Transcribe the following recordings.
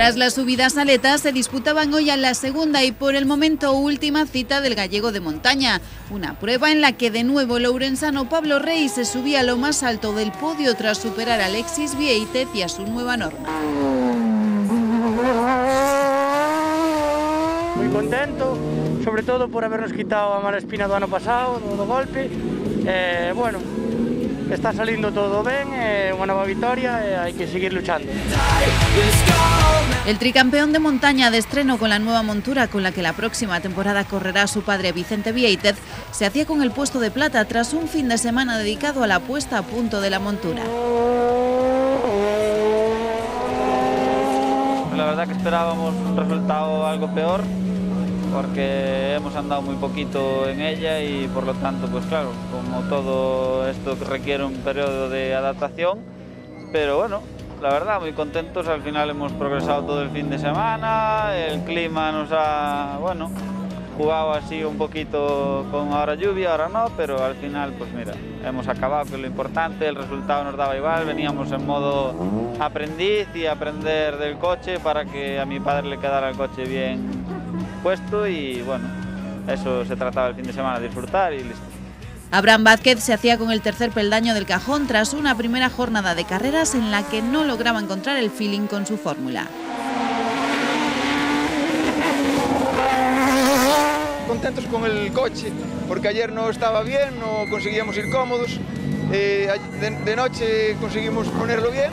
Tras la subida a Saleta se disputaban hoy a la segunda y por el momento última cita del gallego de montaña, una prueba en la que de nuevo el ourensano Pablo Rey se subía a lo más alto del podio tras superar a Alexis Viéitez y a su nueva Norma. Muy contento, sobre todo por habernos quitado a Malespina do ano pasado, do golpe. Bueno, está saliendo todo bien, una nueva victoria, hay que seguir luchando. El tricampeón de montaña de estreno con la nueva montura con la que la próxima temporada correrá su padre Vicente Viéitez se hacía con el puesto de plata tras un fin de semana dedicado a la puesta a punto de la montura. La verdad que esperábamos un resultado algo peor porque hemos andado muy poquito en ella y por lo tanto, pues claro, como todo esto requiere un periodo de adaptación, pero bueno, la verdad muy contentos, al final hemos progresado todo el fin de semana, el clima nos ha, bueno, jugado así un poquito con ahora lluvia, ahora no, pero al final pues mira, hemos acabado, que es lo importante, el resultado nos daba igual, veníamos en modo aprendiz y aprender del coche para que a mi padre le quedara el coche bien puesto y bueno, eso se trataba el fin de semana, disfrutar y listo. Abraham Vázquez se hacía con el tercer peldaño del cajón tras una primera jornada de carreras en la que no lograba encontrar el feeling con su fórmula. Contentos con el coche, porque ayer no estaba bien, no conseguíamos ir cómodos, de noche conseguimos ponerlo bien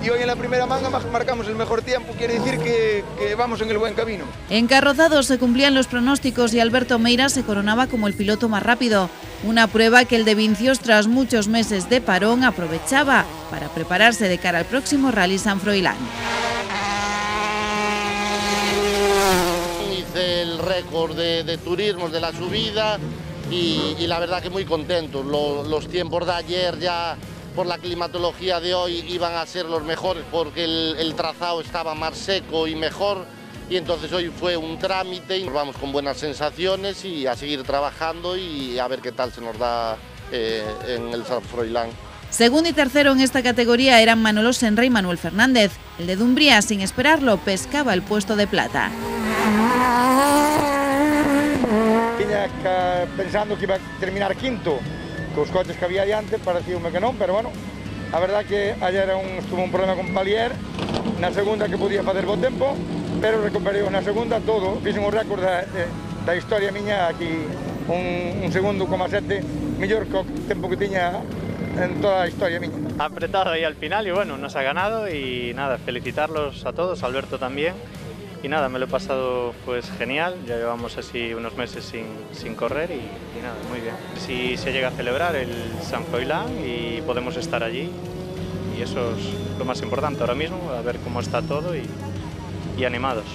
y hoy en la primera manga marcamos el mejor tiempo, quiere decir que vamos en el buen camino. En Carrozados se cumplían los pronósticos y Alberto Meira se coronaba como el piloto más rápido, una prueba que el de Vincius tras muchos meses de parón aprovechaba para prepararse de cara al próximo Rally San Froilán. Hice el récord de turismos de la subida. Y la verdad que muy contentos, los tiempos de ayer ya por la climatología de hoy iban a ser los mejores porque el trazado estaba más seco y mejor y entonces hoy fue un trámite y nos vamos con buenas sensaciones y a seguir trabajando y a ver qué tal se nos da en el San Froilán. Segundo y tercero en esta categoría eran Manolo Senra y Manuel Fernández, el de Dumbría sin esperarlo pescaba el puesto de plata. Pensando que iba a terminar quinto, con los coches que había antes parecíame que no, pero bueno, la verdad que ayer tuvo un problema con Palier, una segunda que podía hacer buen tiempo, pero recuperé una segunda todo, hice un récord de historia miña aquí, un segundo coma sete, mejor tiempo que tenía en toda la historia miña. Ha apretado ahí al final y bueno, nos ha ganado y nada, felicitarlos a todos, Alberto también. Y nada, me lo he pasado pues genial, ya llevamos así unos meses sin correr y nada, muy bien. Si se llega a celebrar el San Froilán y podemos estar allí y eso es lo más importante ahora mismo, a ver cómo está todo y animados.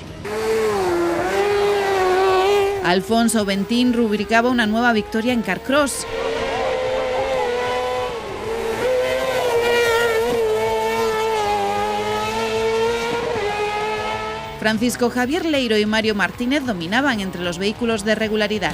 Alfonso Ventín rubricaba una nueva victoria en Carcross. Francisco Javier Leiro y Mario Martínez dominaban entre los vehículos de regularidad.